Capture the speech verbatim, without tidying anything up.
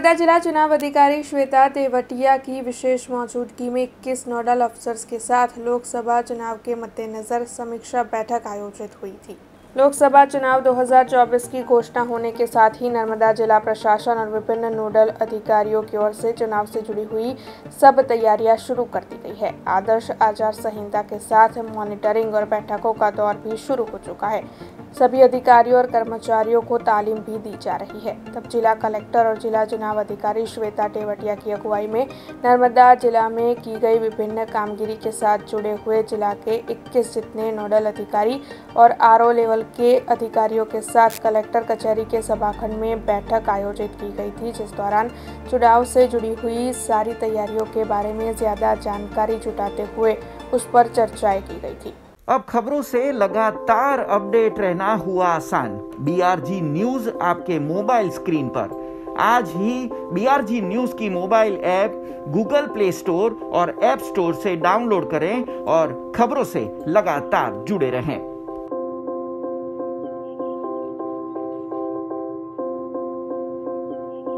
नर्मदा जिला चुनाव अधिकारी श्वेता तेवटिया की विशेष मौजूदगी में इक्कीस नोडल अफसर्स के साथ लोकसभा चुनाव के मद्देनजर समीक्षा बैठक आयोजित हुई थी। लोकसभा चुनाव दो हज़ार चौबीस की घोषणा होने के साथ ही नर्मदा जिला प्रशासन और विभिन्न नोडल अधिकारियों की ओर से चुनाव से जुड़ी हुई सब तैयारियां शुरू कर दी गई है। आदर्श आचार संहिता के साथ मॉनिटरिंग और बैठकों का दौर भी शुरू हो चुका है। सभी अधिकारियों और कर्मचारियों को तालीम भी दी जा रही है। तब जिला कलेक्टर और जिला चुनाव अधिकारी श्वेता तेवटिया की अगुवाई में नर्मदा जिला में की गई विभिन्न कामगिरी के साथ जुड़े हुए जिला के इक्कीस जितने नोडल अधिकारी और आरओ लेवल के अधिकारियों के साथ कलेक्टर कचहरी के सभाखंड में बैठक आयोजित की गई थी, जिस दौरान चुनाव से जुड़ी हुई सारी तैयारियों के बारे में ज्यादा जानकारी जुटाते हुए उस पर चर्चाएं की गई थी। अब खबरों से लगातार अपडेट रहना हुआ आसान। बी आरजी न्यूज आपके मोबाइल स्क्रीन पर। आज ही बी आरजी न्यूज की mobile app Google play store और ऐप स्टोर से डाउनलोड करें और खबरों से लगातार जुड़े रहें।